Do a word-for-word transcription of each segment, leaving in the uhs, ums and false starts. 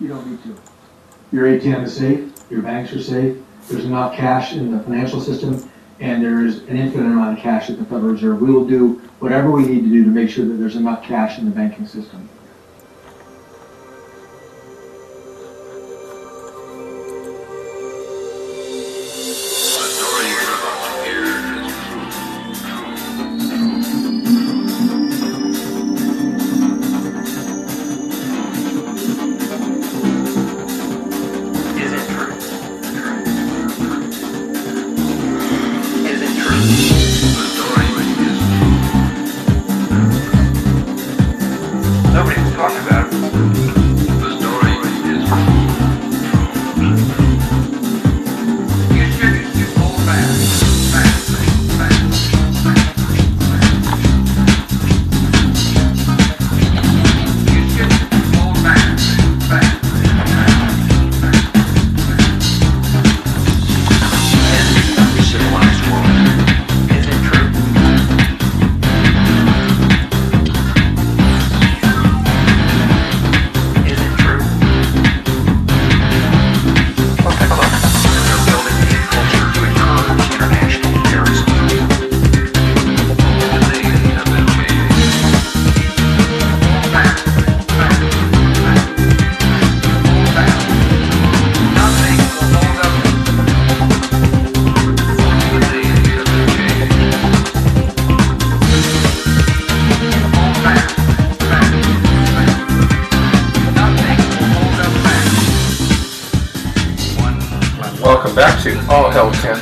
You don't need to. Your A T M is safe, your banks are safe, there's enough cash in the financial system, and there is an infinite amount of cash at the Federal Reserve. We will do whatever we need to do to make sure that there's enough cash in the banking system.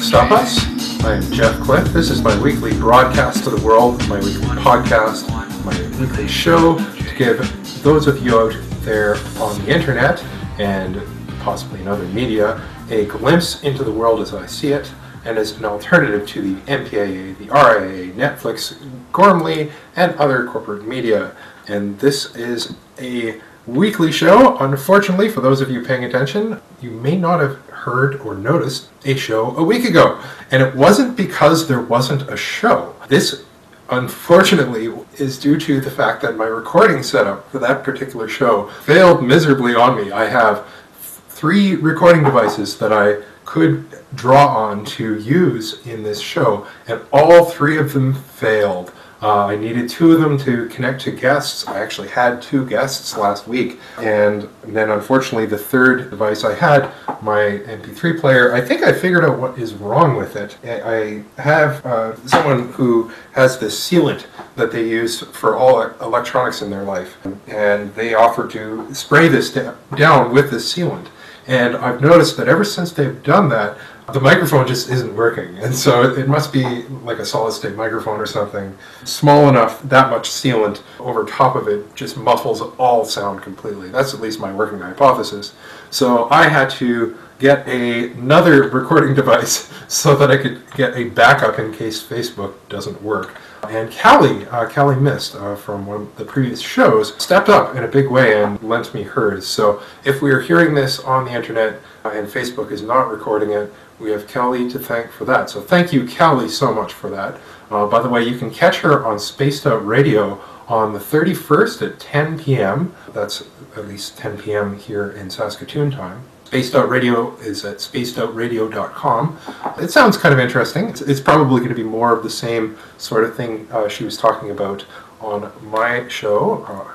Stop Us. I'm Jeff Cliff. This is my weekly broadcast to the world, my weekly podcast, my weekly show to give those of you out there on the internet and possibly in other media a glimpse into the world as I see it, and as an alternative to the M P A A, the R I A A, Netflix, Gormley, and other corporate media. And this is a weekly show. Unfortunately, for those of you paying attention, you may not have heard or noticed a show a week ago, and it wasn't because there wasn't a show. This, unfortunately, is due to the fact that my recording setup for that particular show failed miserably on me. I have three recording devices that I could draw on to use in this show, and all three of them failed. Uh, I needed two of them to connect to guests. I actually had two guests last week, and then unfortunately the third device I had, my M P three player, I think I figured out what is wrong with it. I have uh, someone who has this sealant that they use for all electronics in their life, and they offered to spray this down with this sealant. And I've noticed that ever since they've done that, the microphone just isn't working. And so it must be like a solid-state microphone or something. Small enough, that much sealant over top of it just muffles all sound completely. That's at least my working hypothesis. So I had to get a, another recording device so that I could get a backup in case Facebook doesn't work. And Callie, uh, Callie Mist, uh, from one of the previous shows, stepped up in a big way and lent me hers. So if we are hearing this on the internet uh, and Facebook is not recording it, we have Callie to thank for that. So thank you, Callie, so much for that. Uh, by the way, you can catch her on Spaced Out Radio on the thirty-first at ten p m That's at least ten p m here in Saskatoon time. Spaced Out Radio is at spaced out radio dot com. It sounds kind of interesting. It's, it's probably going to be more of the same sort of thing uh, she was talking about on my show uh,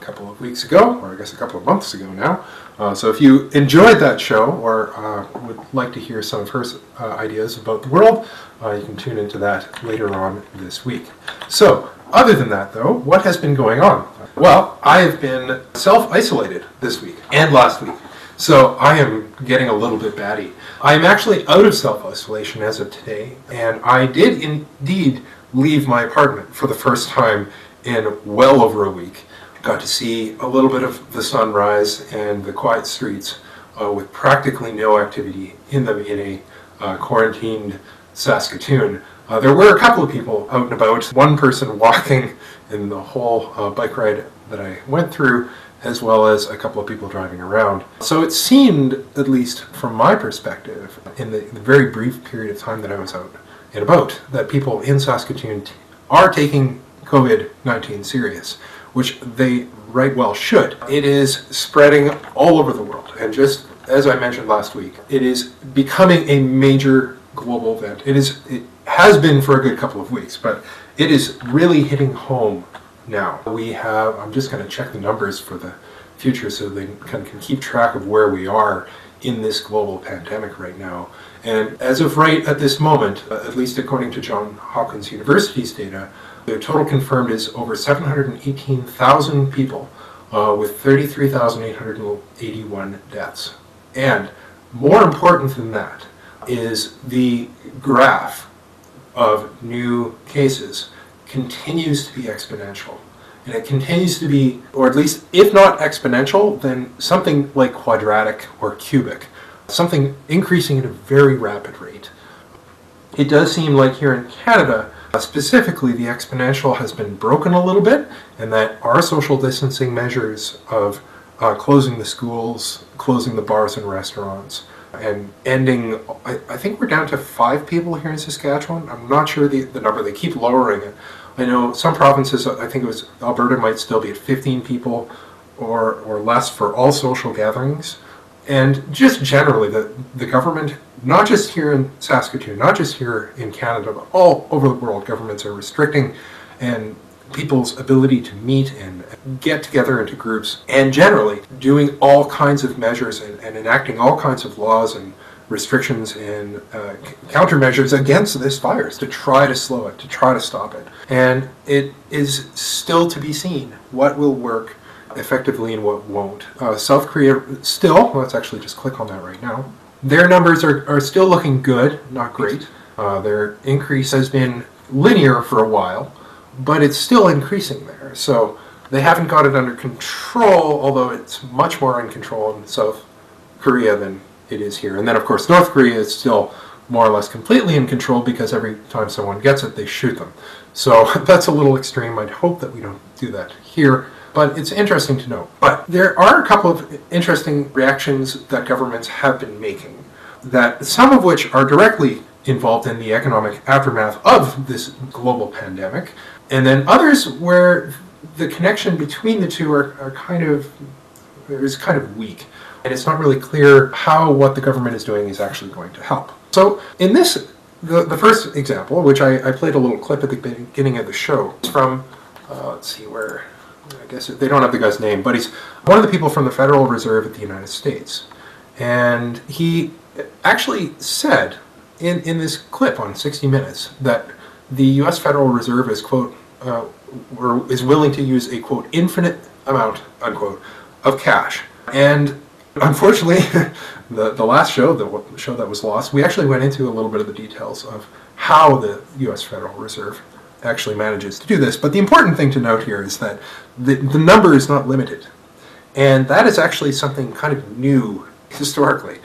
a couple of weeks ago, or I guess a couple of months ago now. Uh, so if you enjoyed that show or uh, would like to hear some of her uh, ideas about the world, uh, you can tune into that later on this week. So, other than that, though, what has been going on? Well, I have been self-isolated this week and last week. So I am getting a little bit batty. I am actually out of self-isolation as of today, and I did indeed leave my apartment for the first time in well over a week. Got to see a little bit of the sunrise and the quiet streets uh, with practically no activity in them in a uh, quarantined Saskatoon. Uh, there were a couple of people out and about, one person walking in the whole uh, bike ride that I went through, as well as a couple of people driving around. So it seemed, at least from my perspective, in the, the very brief period of time that I was out and about, that people in Saskatoon t- are taking COVID nineteen serious, which they right well should. It is spreading all over the world, and just as I mentioned last week, it is becoming a major global event. It is, it has been for a good couple of weeks, but it is really hitting home now. We have, I'm just going to check the numbers for the future so they can, can keep track of where we are in this global pandemic right now. And as of right at this moment, uh, at least according to Johns Hopkins University's data, the total confirmed is over seven hundred eighteen thousand people uh, with thirty-three thousand eight hundred eighty-one deaths. And more important than that is the graph of new cases continues to be exponential. And it continues to be, or at least if not exponential, then something like quadratic or cubic, something increasing at a very rapid rate. It does seem like here in Canada, uh, specifically, the exponential has been broken a little bit, and that our social distancing measures of uh, closing the schools, closing the bars and restaurants, and ending, I, I think we're down to five people here in Saskatchewan. I'm not sure the, the number, they keep lowering it. I know some provinces, I think it was Alberta, might still be at fifteen people or, or less for all social gatherings. And just generally, the, the government, not just here in Saskatoon, not just here in Canada, but all over the world, governments are restricting and people's ability to meet and get together into groups, and generally doing all kinds of measures and, and enacting all kinds of laws and restrictions and uh, countermeasures against this virus to try to slow it, to try to stop it. And it is still to be seen what will work effectively and what won't. Uh, South Korea still, let's actually just click on that right now, their numbers are, are still looking good, not great. Uh, their increase has been linear for a while, but it's still increasing there. So they haven't got it under control, although it's much more in control in South Korea than it is here. And then, of course, North Korea is still more or less completely in control because every time someone gets it, they shoot them. So that's a little extreme. I'd hope that we don't do that here, but it's interesting to know. But there are a couple of interesting reactions that governments have been making, that some of which are directly involved in the economic aftermath of this global pandemic, and then others where the connection between the two are, are kind of is kind of weak, and it's not really clear how what the government is doing is actually going to help. So in this, the, the first example, which I, I played a little clip at the beginning of the show, is from, uh, let's see where, I guess they don't have the guy's name, but he's one of the people from the Federal Reserve at the United States. And he actually said in, in this clip on sixty minutes that the U S Federal Reserve is, quote, uh, or is willing to use a, quote, infinite amount, unquote, of cash. And unfortunately, the, the last show, the show that was lost, we actually went into a little bit of the details of how the U S Federal Reserve actually manages to do this. But the important thing to note here is that the, the number is not limited. And that is actually something kind of new historically.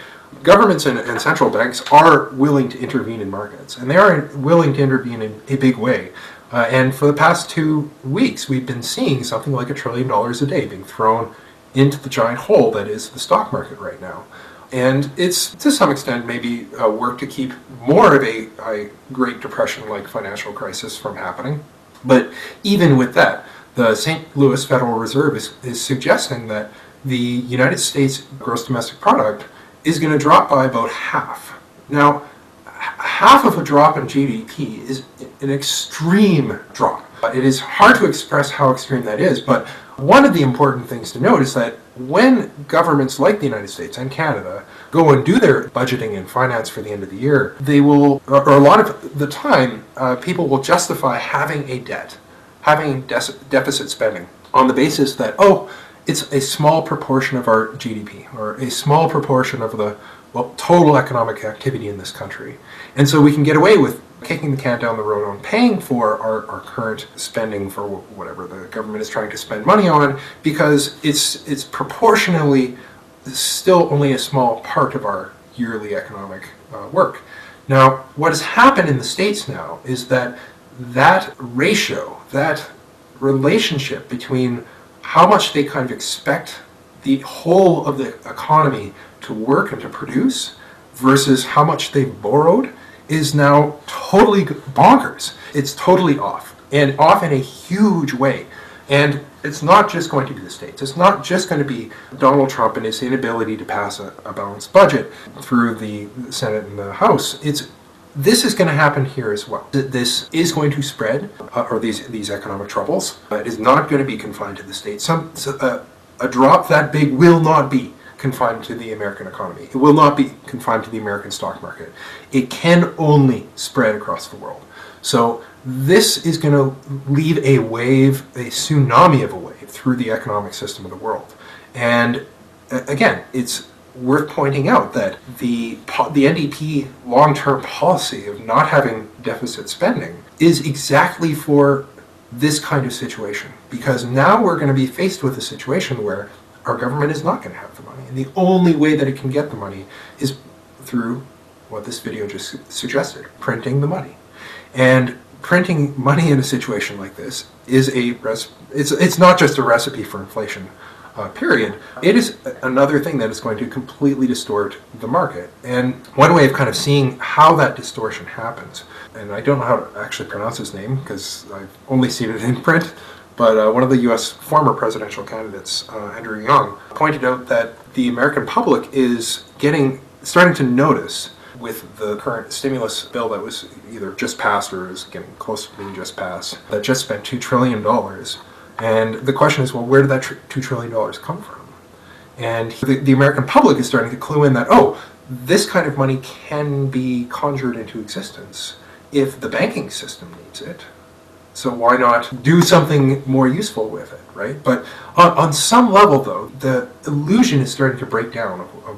Governments and, and central banks are willing to intervene in markets, and they are willing to intervene in a big way. Uh, and for the past two weeks, we've been seeing something like a trillion dollars a day being thrown into the giant hole that is the stock market right now. And it's, to some extent, maybe a work to keep more of a, a Great Depression-like financial crisis from happening. But even with that, the Saint Louis Federal Reserve is, is suggesting that the United States gross domestic product is going to drop by about half. Now, half of a drop in G D P is an extreme drop. It is hard to express how extreme that is, but one of the important things to note is that when governments like the United States and Canada go and do their budgeting and finance for the end of the year, they will, or a lot of the time, uh, people will justify having a debt, having de- deficit spending on the basis that, oh, it's a small proportion of our G D P, or a small proportion of the well, total economic activity in this country. And so we can get away with kicking the can down the road on paying for our, our current spending for whatever the government is trying to spend money on, because it's, it's proportionally still only a small part of our yearly economic uh, work. Now, what has happened in the States now is that that ratio, that relationship between how much they kind of expect the whole of the economy to work and to produce versus how much they've borrowed is now totally bonkers. It's totally off, and off in a huge way. And it's not just going to be the States. It's not just going to be Donald Trump and his inability to pass a, a balanced budget through the Senate and the House. It's This is going to happen here as well. This is going to spread, uh, or these these economic troubles, but uh, is not going to be confined to the States. Some uh, a drop that big will not be confined to the American economy. It will not be confined to the American stock market. It can only spread across the world. So this is going to leave a wave, a tsunami of a wave, through the economic system of the world. And uh, again, it's worth pointing out that the the N D P long-term policy of not having deficit spending is exactly for this kind of situation, because now we're going to be faced with a situation where our government is not going to have the money, and the only way that it can get the money is through what this video just suggested, printing the money. And printing money in a situation like this is a res it's it's not just a recipe for inflation. Uh, period. It is another thing that is going to completely distort the market. And one way of kind of seeing how that distortion happens, and I don't know how to actually pronounce his name because I've only seen it in print, but uh, one of the U S former presidential candidates, uh, Andrew Yang, pointed out that the American public is getting starting to notice with the current stimulus bill that was either just passed or is getting close to being just passed, that just spent two trillion dollars. And the question is, well, where did that two trillion dollars come from? And the, the American public is starting to clue in that, oh, this kind of money can be conjured into existence if the banking system needs it. So why not do something more useful with it, right? But on, on some level, though, the illusion is starting to break down of, of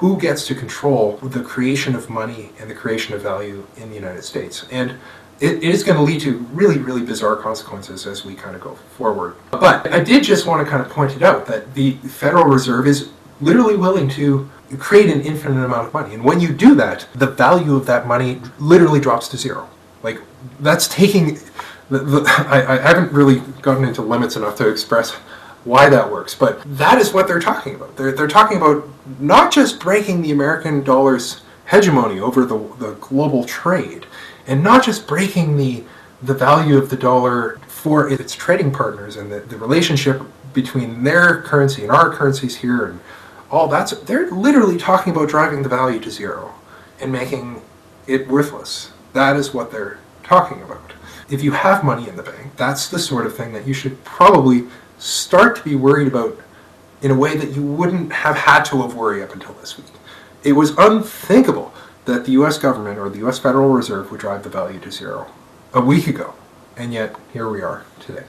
who gets to control the creation of money and the creation of value in the United States. And it is going to lead to really, really bizarre consequences as we kind of go forward. But I did just want to kind of point it out that the Federal Reserve is literally willing to create an infinite amount of money. And when you do that, the value of that money literally drops to zero. Like, that's taking... The, the, I, I haven't really gotten into limits enough to express why that works, but that is what they're talking about. They're, they're talking about not just breaking the American dollar's hegemony over the, the global trade, and not just breaking the the value of the dollar for its trading partners and the, the relationship between their currency and our currencies here and all that. So they're literally talking about driving the value to zero and making it worthless. That is what they're talking about. If you have money in the bank, that's the sort of thing that you should probably start to be worried about in a way that you wouldn't have had to have worried up until this week. It was unthinkable that the U S government or the U S Federal Reserve would drive the value to zero a week ago. And yet, here we are today.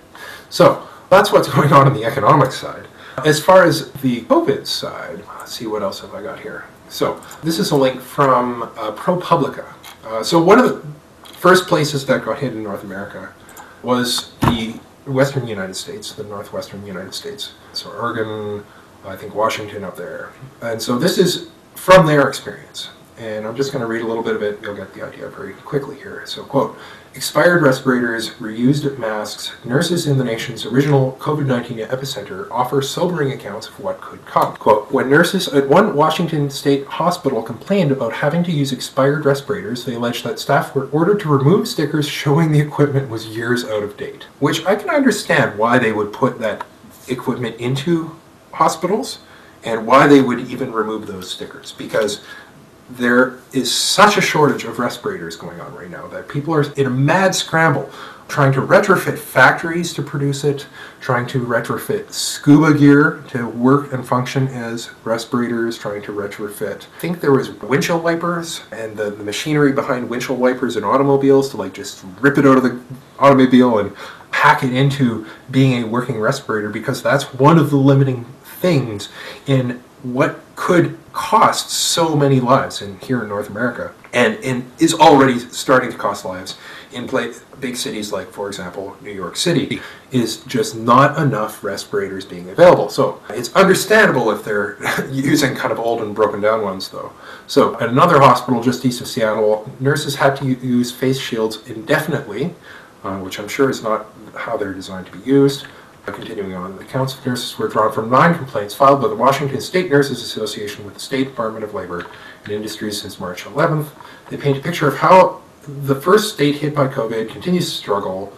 So that's what's going on on the economic side. As far as the COVID side, let's see, what else have I got here? So this is a link from uh, ProPublica. Uh, so one of the first places that got hit in North America was the western United States, the northwestern United States. So Oregon, I think Washington up there. And so this is from their experience. And I'm just going to read a little bit of it, you'll get the idea very quickly here. So, quote, expired respirators, reused masks, nurses in the nation's original COVID nineteen epicenter offer sobering accounts of what could come. Quote, when nurses at one Washington state hospital complained about having to use expired respirators, they alleged that staff were ordered to remove stickers showing the equipment was years out of date. Which I can understand why they would put that equipment into hospitals and why they would even remove those stickers, because there is such a shortage of respirators going on right now that people are in a mad scramble trying to retrofit factories to produce it, trying to retrofit scuba gear to work and function as respirators, trying to retrofit. I think there was windshield wipers and the, the machinery behind windshield wipers in automobiles to like just rip it out of the automobile and hack it into being a working respirator, because that's one of the limiting things in what could cost so many lives in here in North America, and, and is already starting to cost lives in play, big cities like, for example, New York City, is just not enough respirators being available. So it's understandable if they're using kind of old and broken down ones, though. So at another hospital just east of Seattle, nurses had to use face shields indefinitely, uh, which I'm sure is not how they're designed to be used. Continuing on, the accounts of nurses were drawn from nine complaints filed by the Washington State Nurses Association with the State Department of Labor and Industries since March eleventh. They paint a picture of how the first state hit by COVID continues to struggle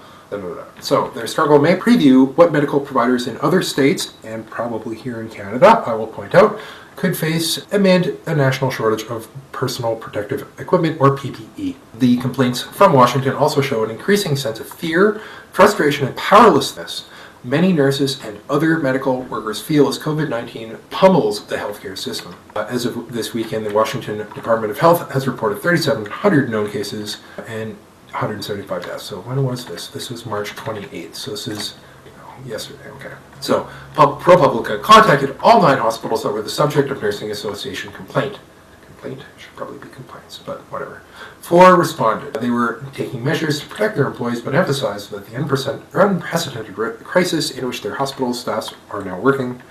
So their struggle may preview what medical providers in other states, and probably here in Canada, I will point out, could face amid a national shortage of personal protective equipment, or P P E. The complaints from Washington also show an increasing sense of fear, frustration, and powerlessness many nurses and other medical workers feel as COVID nineteen pummels the healthcare system. Uh, as of this weekend, the Washington Department of Health has reported three thousand seven hundred known cases and one hundred seventy-five deaths. So when was this? This was March twenty-eighth. So this is you know, yesterday. Okay. So ProPublica contacted all nine hospitals that were the subject of nursing association complaint. Complaint should probably be complaints, but whatever. Four responded. They were taking measures to protect their employees, but emphasized that the unprecedented crisis in which their hospital staffs are now working.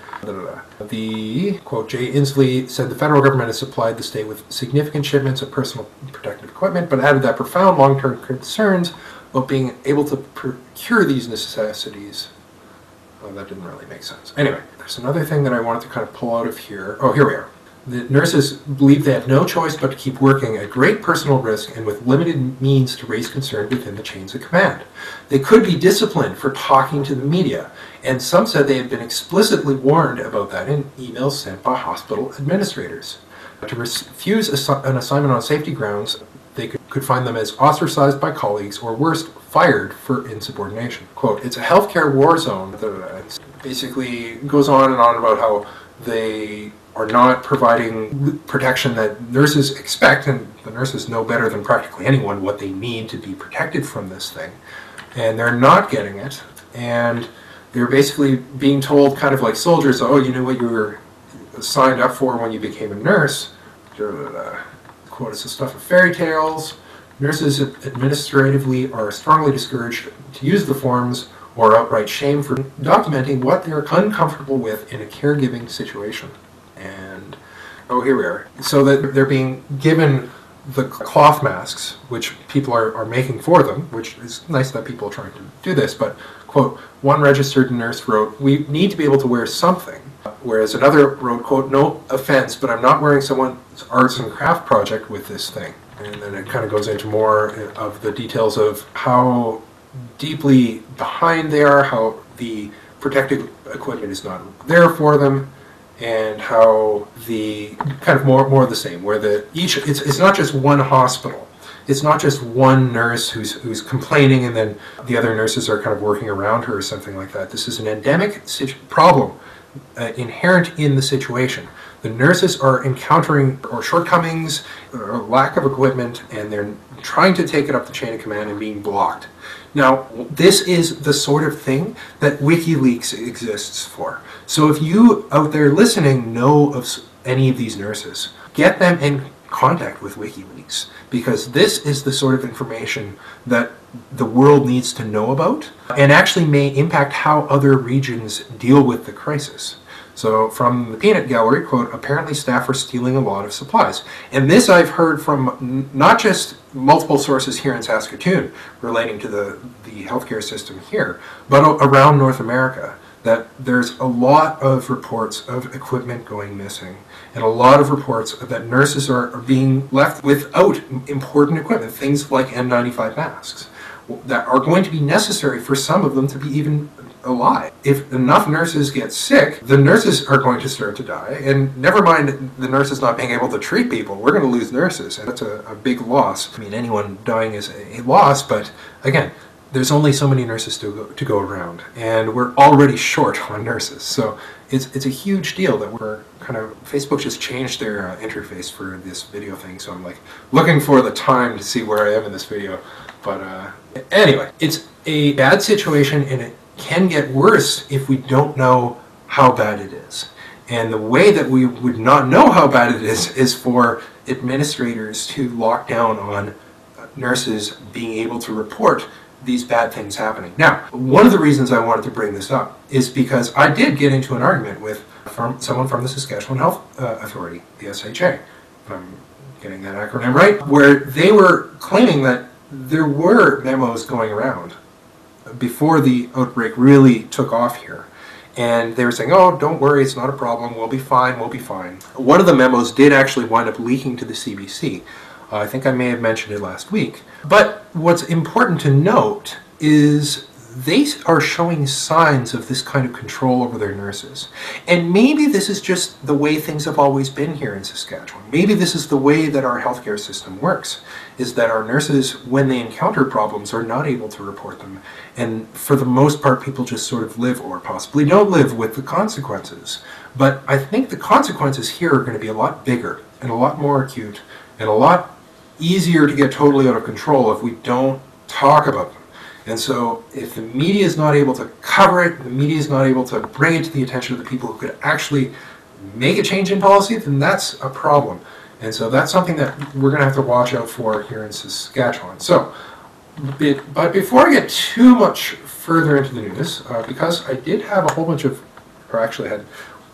The, quote, Jay Inslee said the federal government has supplied the state with significant shipments of personal protective equipment, but added that profound long-term concerns about being able to procure these necessities. Well, that didn't really make sense. Anyway, there's another thing that I wanted to kind of pull out of here. Oh, here we are. The nurses believe they have no choice but to keep working at great personal risk and with limited means to raise concern within the chains of command. They could be disciplined for talking to the media, and some said they had been explicitly warned about that in emails sent by hospital administrators. To refuse an assignment on safety grounds, they could, could find them as ostracized by colleagues or worse, fired for insubordination. Quote, it's a healthcare war zone. It basically goes on and on about how they are not providing protection that nurses expect, and the nurses know better than practically anyone what they need to be protected from this thing, and they're not getting it, and they're basically being told kind of like soldiers, oh, you know what you were signed up for when you became a nurse, quote, it's the stuff of fairy tales, nurses administratively are strongly discouraged to use the forms or outright shame for documenting what they're uncomfortable with in a caregiving situation. And, oh, here we are. So that they're being given the cloth masks, which people are, are making for them, which is nice that people are trying to do this, but, quote, one registered nurse wrote, we need to be able to wear something, whereas another wrote, quote, no offense, but I'm not wearing someone's arts and craft project with this thing. And then it kind of goes into more of the details of how deeply behind they are, how the protective equipment is not there for them, and how the kind of more more of the same, where the each it's it's not just one hospital, it's not just one nurse who's who's complaining and then the other nurses are kind of working around her or something like that. This is an endemic situ problem uh, inherent in the situation. The nurses are encountering or shortcomings or lack of equipment, and they're trying to take it up the chain of command and being blocked. Now, this is the sort of thing that WikiLeaks exists for. So if you out there listening know of any of these nurses, get them in contact with WikiLeaks, because this is the sort of information that the world needs to know about and actually may impact how other regions deal with the crisis. So from the peanut gallery, quote, apparently staff are stealing a lot of supplies. And this I've heard from not just multiple sources here in Saskatoon relating to the, the healthcare system here, but around North America, that there's a lot of reports of equipment going missing and a lot of reports that nurses are, are being left without important equipment, things like N ninety-five masks that are going to be necessary for some of them to be even alive. If enough nurses get sick, the nurses are going to start to die, and never mind the nurses not being able to treat people, we're going to lose nurses, and that's a, a big loss. I mean, anyone dying is a, a loss, but again, there's only so many nurses to go, to go around, and we're already short on nurses, so it's, it's a huge deal that we're kind of, Facebook just changed their uh, interface for this video thing, so I'm like looking for the time to see where I am in this video, but uh, anyway, it's a bad situation, and it can get worse if we don't know how bad it is. And the way that we would not know how bad it is is for administrators to lock down on nurses being able to report these bad things happening. Now, one of the reasons I wanted to bring this up is because I did get into an argument with from someone from the Saskatchewan Health uh, Authority, the S H A, if I'm getting that acronym right, where they were claiming that there were memos going around before the outbreak really took off here, and they were saying, oh, don't worry, it's not a problem, we'll be fine, we'll be fine. One of the memos did actually wind up leaking to the C B C. Uh, I think I may have mentioned it last week. But what's important to note is they are showing signs of this kind of control over their nurses. And maybe this is just the way things have always been here in Saskatchewan. Maybe this is the way that our healthcare system works, is that our nurses, when they encounter problems, are not able to report them. And for the most part, people just sort of live, or possibly don't live, with the consequences. But I think the consequences here are going to be a lot bigger and a lot more acute and a lot easier to get totally out of control if we don't talk about them. And so if the media is not able to cover it, the media is not able to bring it to the attention of the people who could actually make a change in policy, then that's a problem. And so that's something that we're going to have to watch out for here in Saskatchewan. So, but before I get too much further into the news, uh, because I did have a whole bunch of, or actually had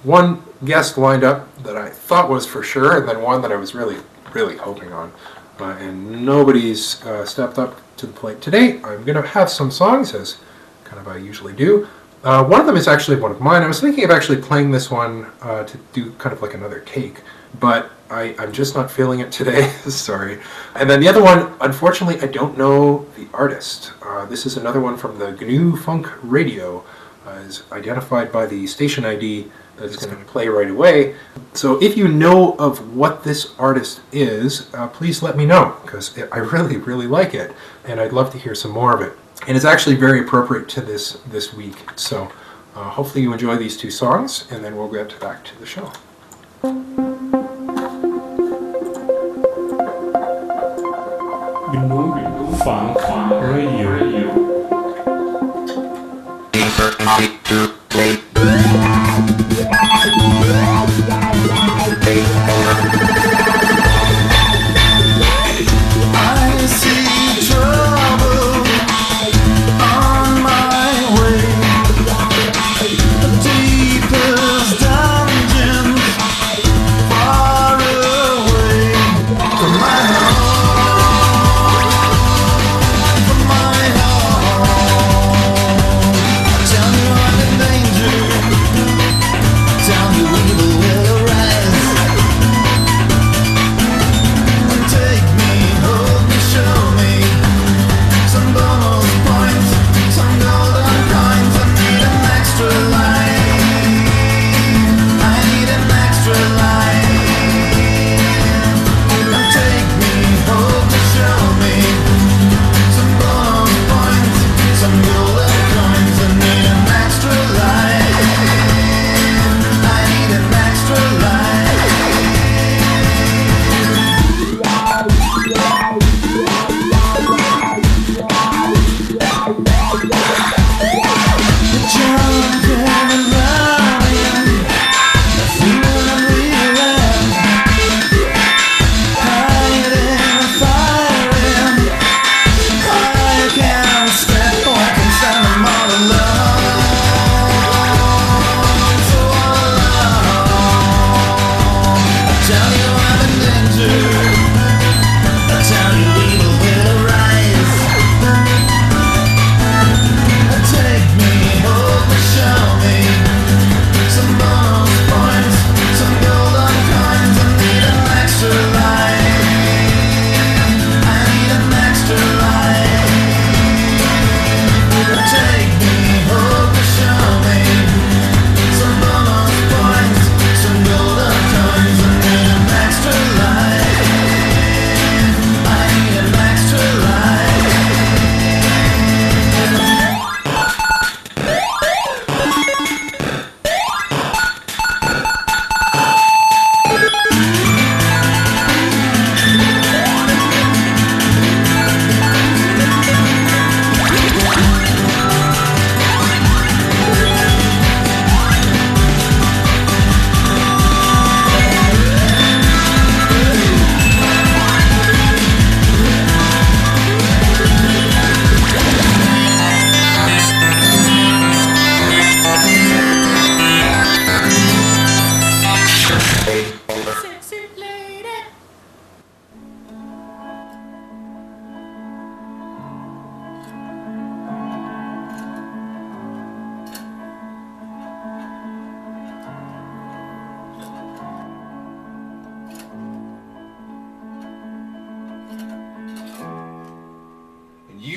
one guest lined up that I thought was for sure, and then one that I was really, really hoping on. Uh, and nobody's uh, stepped up to the plate today. I'm going to have some songs, as kind of I usually do. Uh, one of them is actually one of mine. I was thinking of actually playing this one uh, to do kind of like another take, but I, I'm just not feeling it today. Sorry. And then the other one, unfortunately, I don't know the artist. Uh, this is another one from the G N U Funk Radio, uh, is identified by the station I D that's going to play right away. So if you know of what this artist is, uh, please let me know, because I really, really like it, and I'd love to hear some more of it. And it's actually very appropriate to this this week. So uh, hopefully you enjoy these two songs, and then we'll get back to the show. G N U Funk Radio.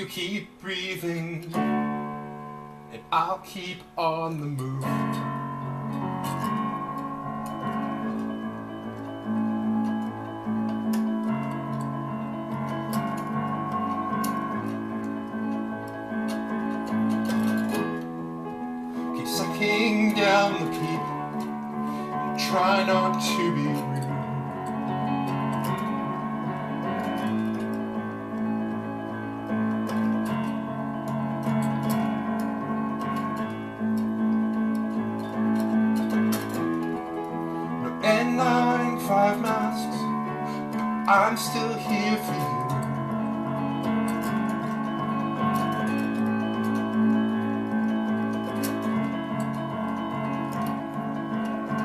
you keep breathing, and I'll keep on the move. Keep sucking down the peep, and try not to be rude. I'm still here for you. But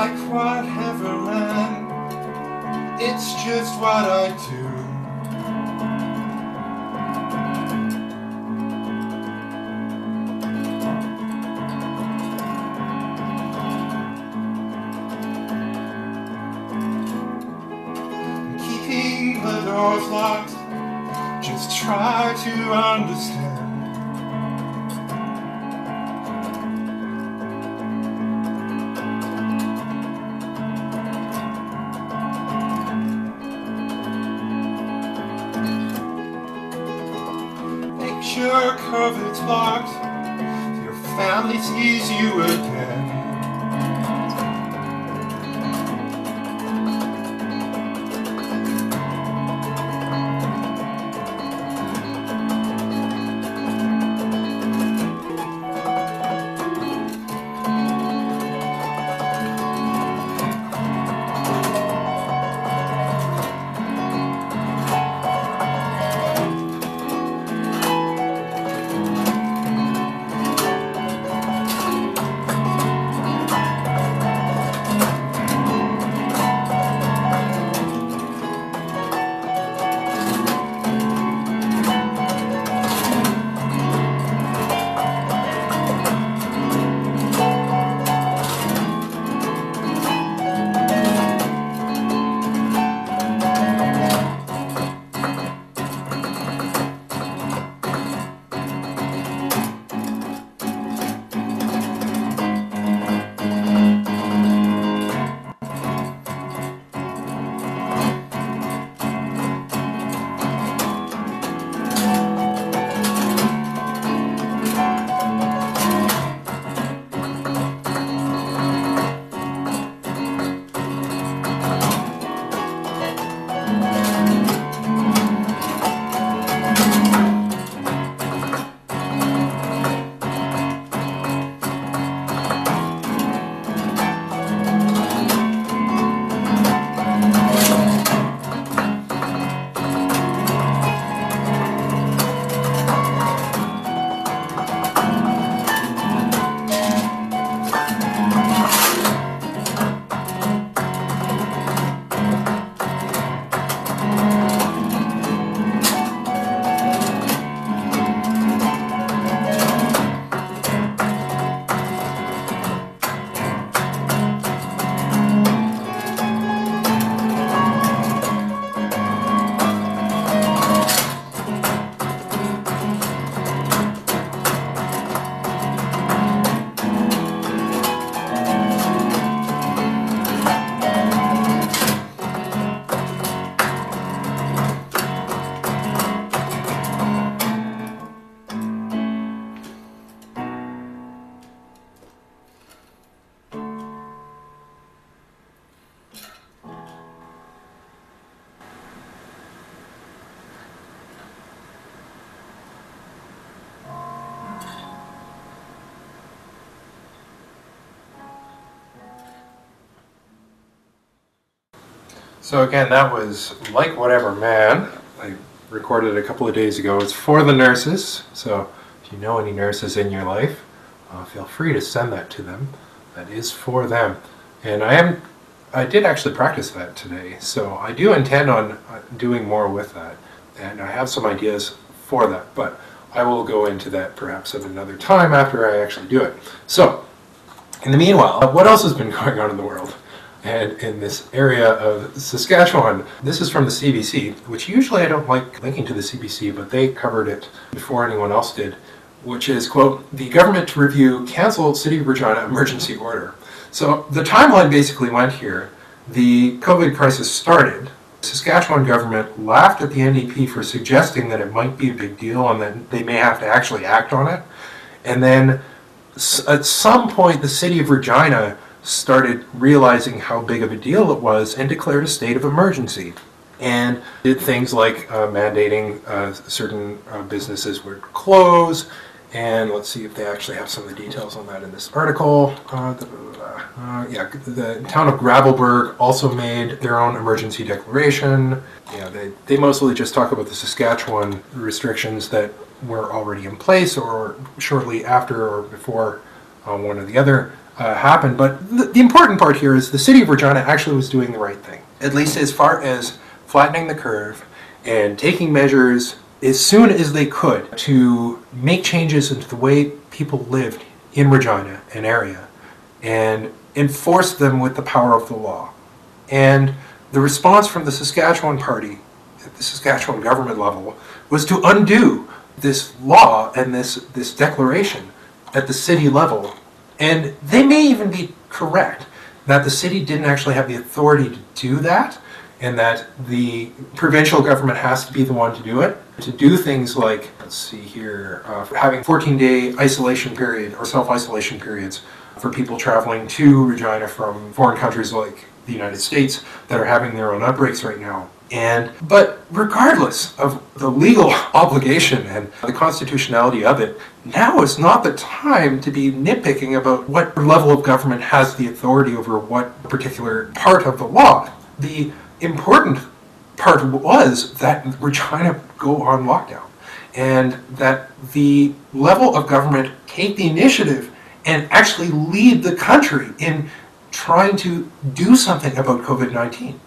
like whatever, man, it's just what I do. To understand, make sure COVID's locked, so your family sees you again. So again, that was Like Whatever Man. I recorded a couple of days ago. It's for the nurses, so if you know any nurses in your life, uh, feel free to send that to them. That is for them. And I am, I did actually practice that today, so I do intend on doing more with that. And I have some ideas for that, but I will go into that perhaps at another time after I actually do it. So, in the meanwhile, what else has been going on in the world? and in this area of Saskatchewan. This is from the C B C, which usually I don't like linking to the C B C, but they covered it before anyone else did, which is, quote, the government to review canceled City of Regina emergency order. So the timeline basically went here. The COVID crisis started. Saskatchewan government laughed at the N D P for suggesting that it might be a big deal and that they may have to actually act on it. And then at some point the City of Regina started realizing how big of a deal it was and declared a state of emergency, and did things like uh, mandating uh, certain uh, businesses would close. And let's see if they actually have some of the details on that in this article. Uh, the, uh, yeah, the town of Gravelberg also made their own emergency declaration. Yeah, they, they mostly just talk about the Saskatchewan restrictions that were already in place or shortly after or before uh, one or the other uh, happened. But the, the important part here is the City of Regina actually was doing the right thing, at least as far as flattening the curve and taking measures as soon as they could to make changes into the way people lived in Regina, an area, and enforce them with the power of the law. And the response from the Saskatchewan Party at the Saskatchewan government level was to undo this law and this, this declaration at the city level. And they may even be correct that the city didn't actually have the authority to do that, and that the provincial government has to be the one to do it. To do things like, let's see here, uh, having fourteen day isolation period or self-isolation periods for people traveling to Regina from foreign countries like the United States that are having their own outbreaks right now. And but regardless of the legal obligation and the constitutionality of it, now is not the time to be nitpicking about what level of government has the authority over what particular part of the law. The important part was that we're trying to go on lockdown and that the level of government take the initiative and actually lead the country in trying to do something about COVID nineteen.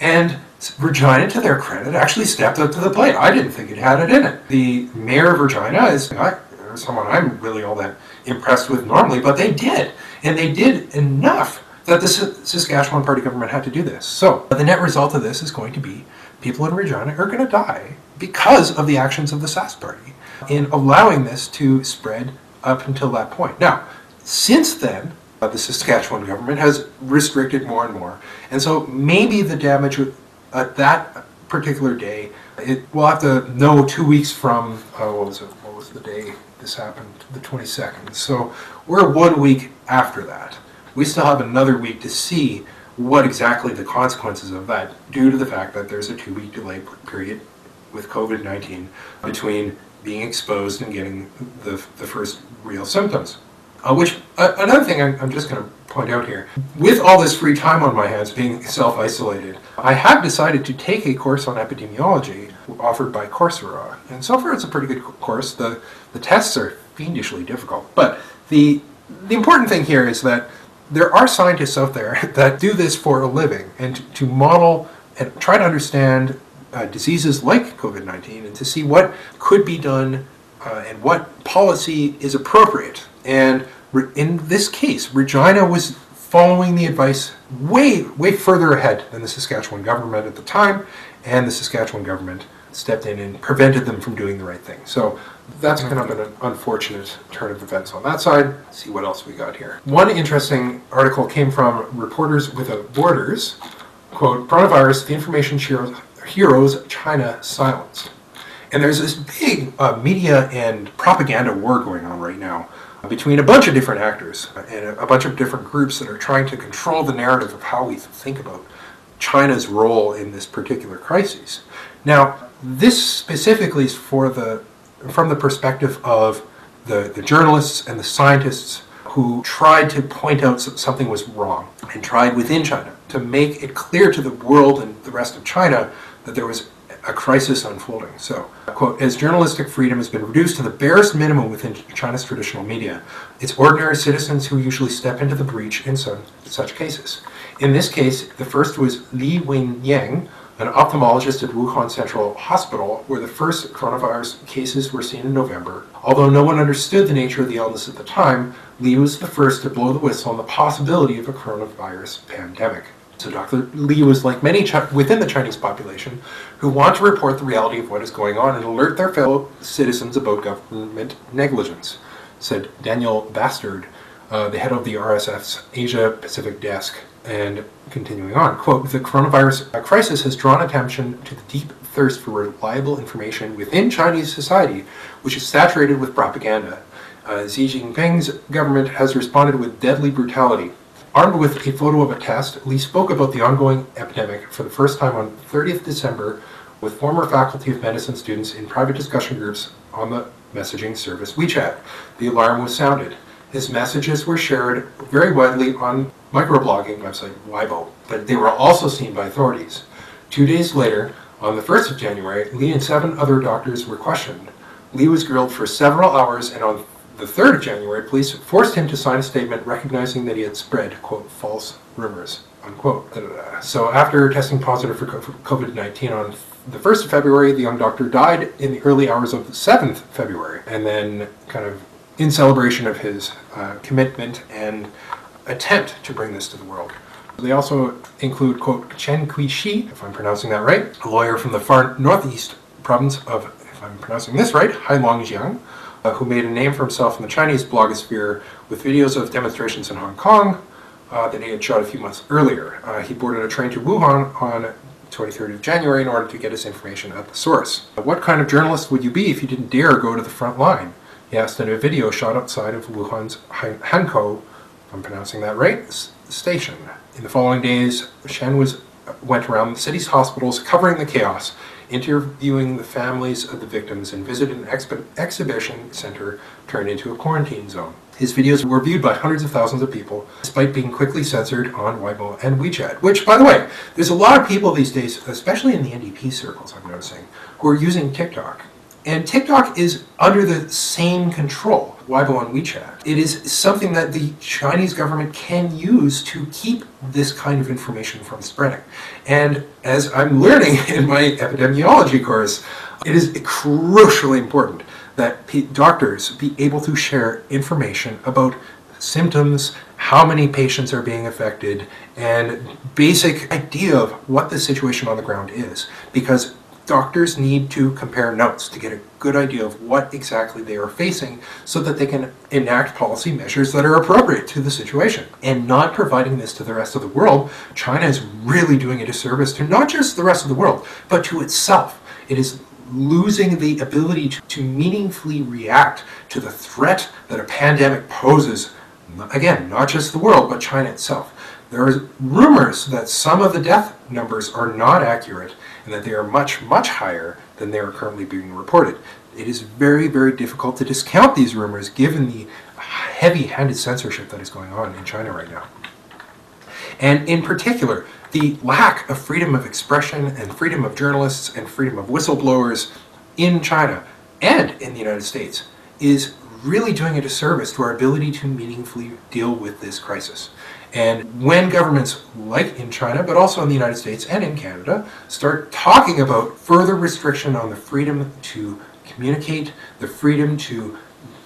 And Regina, to their credit, actually stepped up to the plate. I didn't think it had it in it. The mayor of Regina is not someone I'm really all that impressed with normally, but they did. And they did enough that the Saskatchewan Party government had to do this. So the net result of this is going to be people in Regina are going to die because of the actions of the Sask Party in allowing this to spread up until that point. Now, since then, uh, the Saskatchewan government has restricted more and more, and so maybe the damage at uh, that particular day, it, we'll have to know two weeks from, uh, what was it, what was the day this happened, the twenty-second. So we're one week after that. We still have another week to see what exactly the consequences of that, due to the fact that there's a two-week delay period with COVID nineteen between being exposed and getting the, the first real symptoms. Uh, which, uh, another thing I'm, I'm just going to point out here, with all this free time on my hands being self-isolated, I have decided to take a course on epidemiology offered by Coursera. And so far it's a pretty good course. The, the tests are fiendishly difficult. But the, the important thing here is that there are scientists out there that do this for a living and to, to model and try to understand uh, diseases like COVID nineteen and to see what could be done uh, and what policy is appropriate. And re in this case, Regina was following the advice way, way further ahead than the Saskatchewan government at the time, and the Saskatchewan government stepped in and prevented them from doing the right thing. So that's kind of an unfortunate turn of events on that side. Let's see what else we got here. One interesting article came from Reporters Without Borders. Quote, coronavirus, the information heroes China silenced. And there's this big uh, media and propaganda war going on right now between a bunch of different actors and a bunch of different groups that are trying to control the narrative of how we think about China's role in this particular crisis. Now, this specifically is for the from the perspective of the, the journalists and the scientists who tried to point out something was wrong and tried within China to make it clear to the world and the rest of China that there was a crisis unfolding. So, quote, as journalistic freedom has been reduced to the barest minimum within China's traditional media, it's ordinary citizens who usually step into the breach in some such cases. In this case, the first was Li Wenliang, an ophthalmologist at Wuhan Central Hospital, where the first coronavirus cases were seen in November. Although no one understood the nature of the illness at the time, Li was the first to blow the whistle on the possibility of a coronavirus pandemic. So Doctor Li was like many Ch- within the Chinese population who want to report the reality of what is going on and alert their fellow citizens about government negligence, said Daniel Bastard, uh, the head of the R S F's Asia Pacific desk. And continuing on, quote, the coronavirus crisis has drawn attention to the deep thirst for reliable information within Chinese society, which is saturated with propaganda. Uh, Xi Jinping's government has responded with deadly brutality. Armed with a photo of a test, Li spoke about the ongoing epidemic for the first time on the thirtieth of December with former faculty of medicine students in private discussion groups on the messaging service WeChat. The alarm was sounded. His messages were shared very widely on microblogging website Weibo, but they were also seen by authorities. Two days later, on the first of January, Li and seven other doctors were questioned. Li was grilled for several hours, and on the third of January, police forced him to sign a statement recognizing that he had spread, quote, false rumors, unquote. So after testing positive for COVID nineteen on the first of February, the young doctor died in the early hours of the seventh of February, and then kind of in celebration of his uh, commitment and attempt to bring this to the world. They also include, quote, Chen Qiushi, if I'm pronouncing that right, a lawyer from the far northeast province of, if I'm pronouncing this right, Heilongjiang, uh, who made a name for himself in the Chinese blogosphere with videos of demonstrations in Hong Kong uh, that he had shot a few months earlier. Uh, he boarded a train to Wuhan on twenty-third of January in order to get his information at the source. What kind of journalist would you be if you didn't dare go to the front line? He asked in a video shot outside of Wuhan's Hankou, I'm pronouncing that right, station. In the following days, Shen was, went around the city's hospitals covering the chaos, interviewing the families of the victims, and visited an exp- exhibition center turned into a quarantine zone. His videos were viewed by hundreds of thousands of people, despite being quickly censored on Weibo and WeChat, which, by the way, there's a lot of people these days, especially in the N D P circles, I'm noticing, who are using TikTok. And TikTok is under the same control, Weibo and WeChat. It is something that the Chinese government can use to keep this kind of information from spreading. And as I'm learning in my epidemiology course, it is crucially important that p- doctors be able to share information about symptoms, how many patients are being affected, and basic idea of what the situation on the ground is. Because doctors need to compare notes to get a good idea of what exactly they are facing so that they can enact policy measures that are appropriate to the situation. And not providing this to the rest of the world, China is really doing a disservice to not just the rest of the world, but to itself. It is losing the ability to, to meaningfully react to the threat that a pandemic poses, again, not just the world, but China itself. There are rumors that some of the death numbers are not accurate and that they are much, much higher than they are currently being reported. It is very, very difficult to discount these rumors given the heavy-handed censorship that is going on in China right now. And in particular, the lack of freedom of expression and freedom of journalists and freedom of whistleblowers in China and in the United States is really doing a disservice to our ability to meaningfully deal with this crisis. And when governments, like in China, but also in the United States and in Canada, start talking about further restriction on the freedom to communicate, the freedom to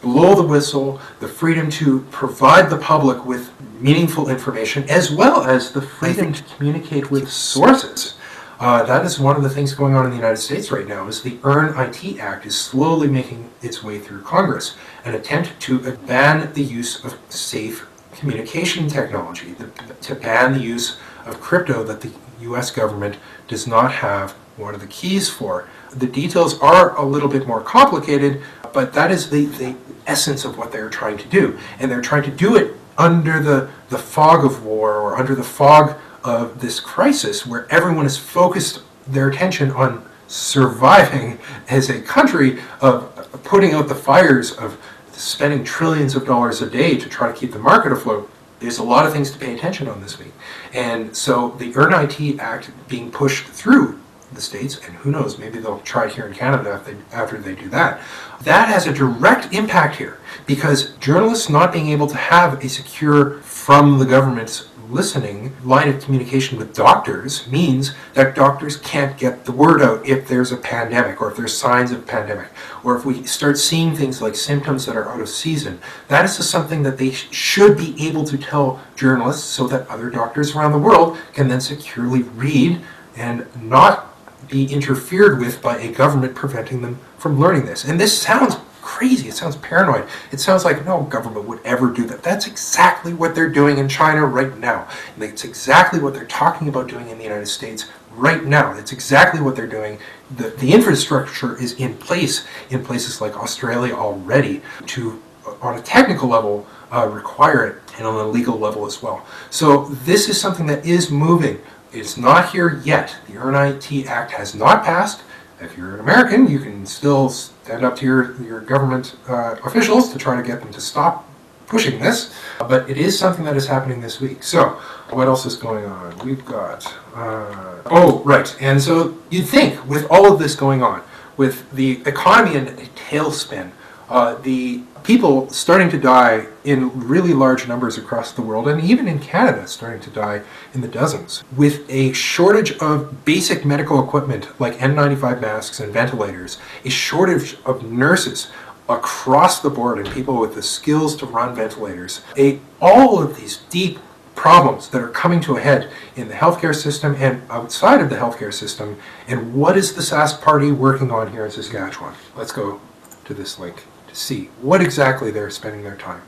blow the whistle, the freedom to provide the public with meaningful information, as well as the freedom to communicate with sources. Uh, that is one of the things going on in the United States right now, is the E A R N I T Act is slowly making its way through Congress, an attempt to ban the use of safe communication technology, the, to ban the use of crypto that the U S government does not have one of the keys for. The details are a little bit more complicated, but that is the, the essence of what they're trying to do. And they're trying to do it under the, the fog of war, or under the fog of this crisis where everyone has focused their attention on surviving as a country, of putting out the fires, of spending trillions of dollars a day to try to keep the market afloat. There's a lot of things to pay attention on this week. And so the E A R N I T Act being pushed through the states, and who knows, maybe they'll try it here in Canada if they, after they do that. That has a direct impact here, because journalists not being able to have a secure from the government's listening line of communication with doctors means that doctors can't get the word out if there's a pandemic or if there's signs of pandemic, or if we start seeing things like symptoms that are out of season. That is just something that they sh- should be able to tell journalists so that other doctors around the world can then securely read and not be interfered with by a government preventing them from learning this. And this sounds crazy. It sounds paranoid. It sounds like no government would ever do that. That's exactly what they're doing in China right now. And it's exactly what they're talking about doing in the United States right now. It's exactly what they're doing. The, the infrastructure is in place in places like Australia already to, on a technical level, uh, require it, and on a legal level as well. So this is something that is moving. It's not here yet. The E A R N I T Act has not passed. If you're an American, you can still stand up to your, your government uh, officials to try to get them to stop pushing this. But it is something that is happening this week. So, what else is going on? We've got... Uh, oh, right. And so, you'd think, with all of this going on, with the economy in a tailspin, uh, the people starting to die in really large numbers across the world, and even in Canada starting to die in the dozens, with a shortage of basic medical equipment like N ninety-five masks and ventilators, a shortage of nurses across the board and people with the skills to run ventilators, a, all of these deep problems that are coming to a head in the healthcare system and outside of the healthcare system. And what is the Sask Party working on here in Saskatchewan? Let's go to this link to see what exactly they're spending their time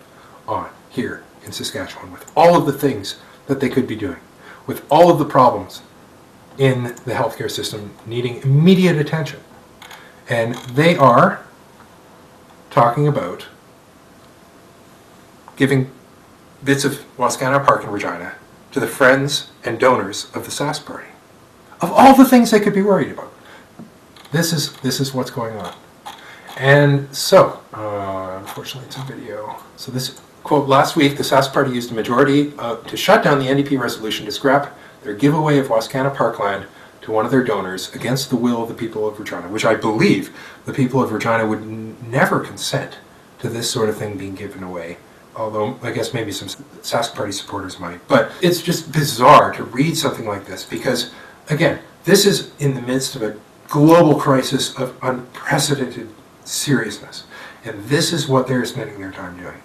on here in Saskatchewan, with all of the things that they could be doing, with all of the problems in the healthcare system needing immediate attention. And they are talking about giving bits of Waskana Park in Regina to the friends and donors of the Sask Party. Of all the things they could be worried about, this is, this is what's going on. And so, uh, unfortunately it's a video. So this quote, last week the Sask Party used a majority uh, to shut down the N D P resolution to scrap their giveaway of Waskana Parkland to one of their donors against the will of the people of Regina, which I believe the people of Regina would n- never consent to this sort of thing being given away. Although I guess maybe some Sask Party supporters might. But it's just bizarre to read something like this because, again, this is in the midst of a global crisis of unprecedented seriousness. And this is what they're spending their time doing.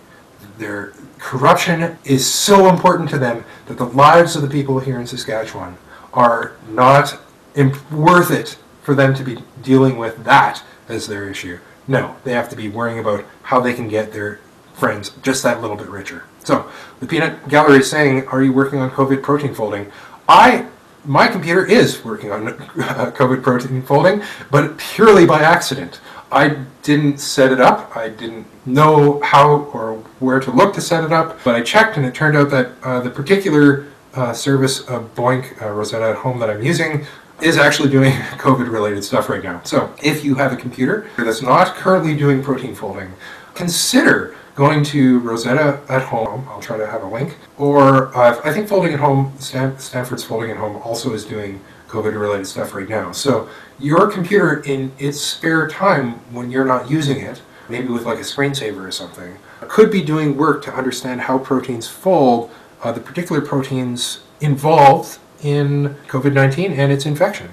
Their corruption is so important to them that the lives of the people here in Saskatchewan are not imp- worth it for them to be dealing with that as their issue. No, they have to be worrying about how they can get their friends just that little bit richer. So, the peanut gallery is saying, are you working on COVID protein folding? I, my computer is working on uh, COVID protein folding, but purely by accident. I didn't set it up. I didn't know how or where to look to set it up, but I checked and it turned out that uh, the particular uh, service of Boink, uh, Rosetta at Home that I'm using is actually doing COVID-related stuff right now. So if you have a computer that's not currently doing protein folding, consider going to Rosetta at Home. I'll try to have a link. Or uh, I think Folding at Home, Stan- Stanford's Folding at Home also is doing COVID-related stuff right now. So your computer in its spare time when you're not using it, maybe with like a screensaver or something, could be doing work to understand how proteins fold, uh, the particular proteins involved in COVID nineteen and its infection.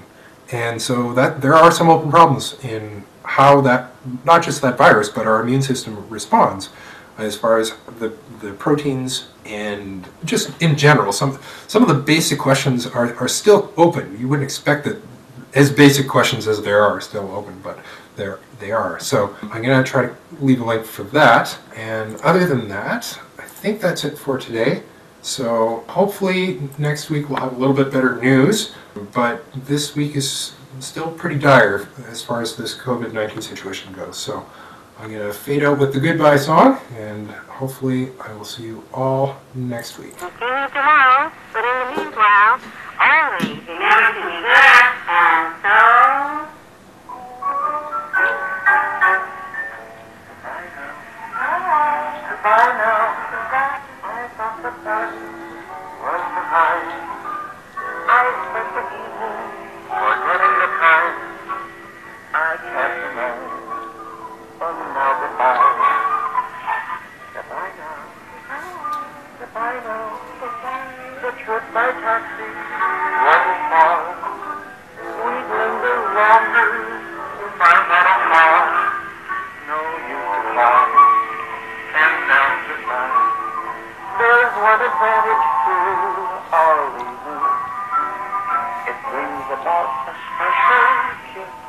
And so that there are some open problems in how that, not just that virus, but our immune system responds as far as the, the proteins and just in general. Some some of the basic questions are, are still open. You wouldn't expect that as basic questions as there are still open, but there they are. So I'm going to try to leave a link for that. And other than that, I think that's it for today. So hopefully next week we'll have a little bit better news, but this week is still pretty dire as far as this COVID nineteen situation goes. So I'm going to fade out with the goodbye song, and hopefully I will see you all next week. We'll see you tomorrow, but in the meanwhile, always remember to be good and so... Goodbye now. Bye. I know the time that took my taxi was far. We'd linger longer to find out how. No use to fly, and now to fly. There's one advantage to our reason. It brings about a special kiss.